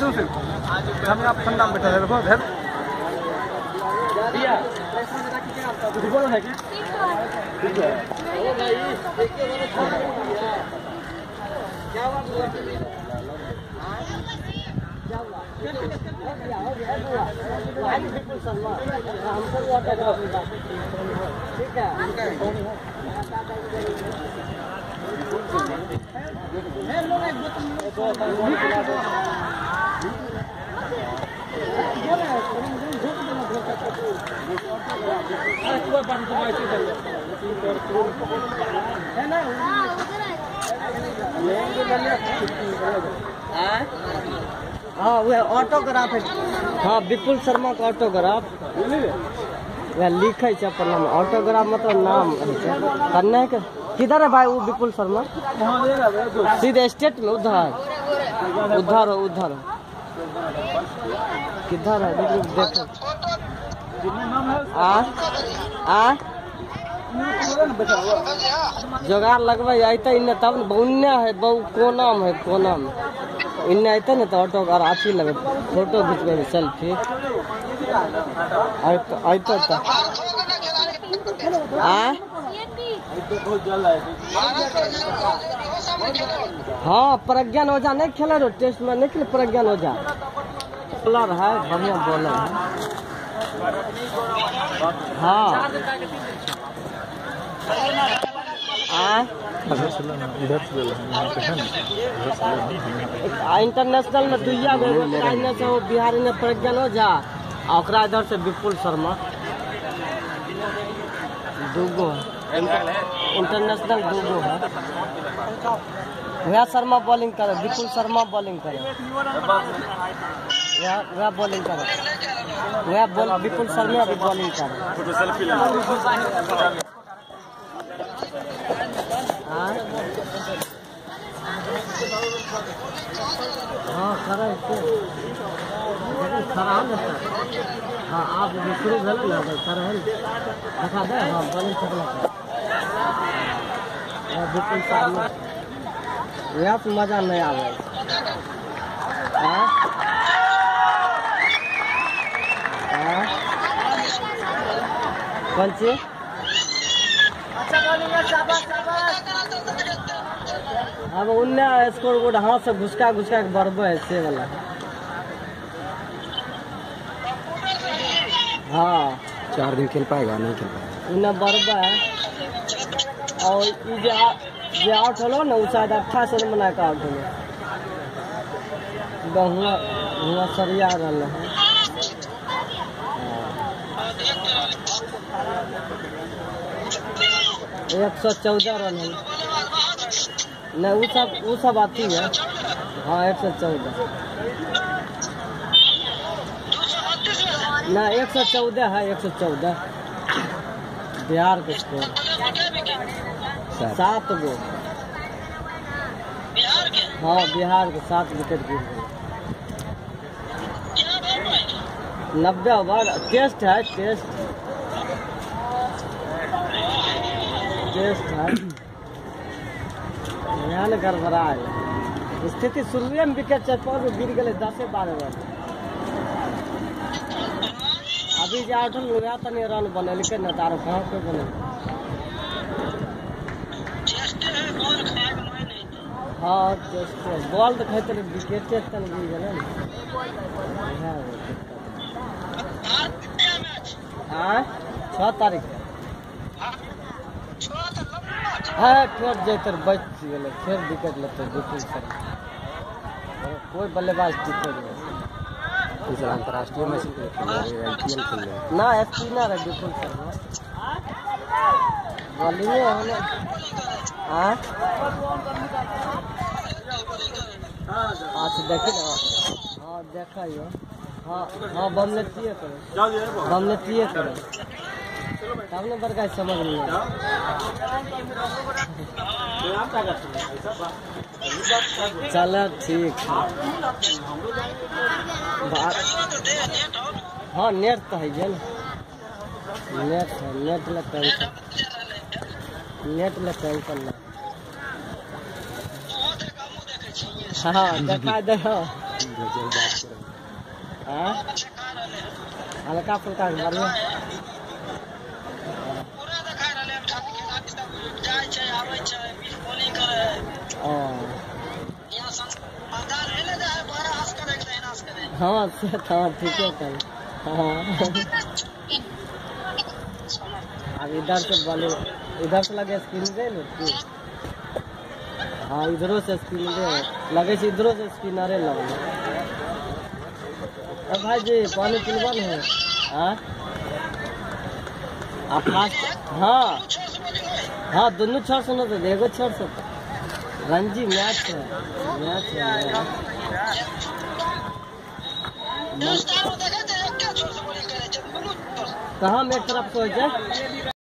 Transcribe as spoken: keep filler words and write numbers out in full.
दूं से हमरा फंडा बैठा है देखो इधर भैया फुटबॉल है क्या ठीक है ओ भाई देख के मैंने क्या बात हुआ क्या हुआ हो गया हुआ भाई बिल्कुल शर्मा हमको वो करो ठीक है हाँ वह ऑटोग्राफ है हाँ विपुल शर्मा का ऑटोग्राफ वह लिखा है अपन नाम ऑटोग्राफ मतलब नाम करना है किधर है भाई वो विपुल शर्मा सीधे स्टेट में उधर उधर हो उधर किधर है देखो आ आ जोगार लगवा अत तब उन्ने है बहु कोना में है कोना में इन्ने अत न तो ऑटो और अथी लगे फोटो खींचबे सेल्फी अत आ हाँ प्रज्ञान ओझा नहीं खेला रो टेस्ट में नहीं खेल प्रज्ञान ओझा बॉलर है बढ़िया बॉलर है हाँ इंटरनेशनल में दुइया गो बिहारी ने प्रज्ञान ओझा और इधर से विपुल शर्मा दूगो इंटरनेशनल दो दो है यहाँ शर्मा बॉलिंग करे विपुल शर्मा बॉलिंग करे यहाँ यहाँ बॉलिंग करे यहाँ बॉल विपुल शर्मा अभी बॉलिंग करे हाँ हाँ खड़ा है खड़ा है हाँ आप शुरू भले ना सर है देखा दे हाँ बॉलिंग कर बिल्कुल सामने यहाँ पे मजा नहीं आ रहा कौन सी अब उन्ने स्कोर बोर्ड हाथ से घुसका घुसका के बढ़बो है से वाला हाँ चार दिन खेल पाएगा नहीं खेल पाएगा उन्ने बढ़बा है और ये जो आउट होलो ना उस शायद अट्ठाईस रन बना के आउट होलो बहुआ हुआ सरिया रहा है एक सौ चौदह रन है नहीं वो सब वो सब आती है हाँ एक सौ चौदह ना एक सौ चौदह है एक सौ चौदह बिहार के स्कोर सात गो हाँ बिहार के सात विकेट गिर गए नब्बे ओवर टेस्ट है टेस्ट टेस्ट है यहाँ गड़बड़ा है स्थिति शुरू में विकेट चार गिर गए दस बारह ओवर अभी जो आठ तनी रन बने लेकिन न तारो कहाँ पे बने हाँ बॉल तो खाते विकेट तन गिर गए हाँ छः तारीख हाँ ठोट जैसे बच गए फिर विकेट लेते विपुल कोई बल्लेबाज टिके नहीं अंतर्राष्ट्रीय मैच ना स्पिनर है विपुल शर्मा बॉलिंग होने अच्छा देखिए ना हाँ देखा ही हो हाँ हाँ बमले तीये करो बमले तीये करो तब ने बरका समझ नहीं आया चला ठीक बात हाँ नेट तो है ये ना नेट है नेट लगता है नेट लगता है कल हाँ देखा देखा हल्का फुल्का हाँ से ठीक है अब इधर से बोले इधर से लगे स्क्रीन दे हाँ इधरों से स्क्रीन दे लगे इधरों से स्क्रीनरे लगे अब भाई जी पानी पिलवा है हाँ आप हाँ हाँ दोनों छह सौ ना एगो छह सौ रणजी मैच है मैच है कहाँ में एक तरफ से हो जाए।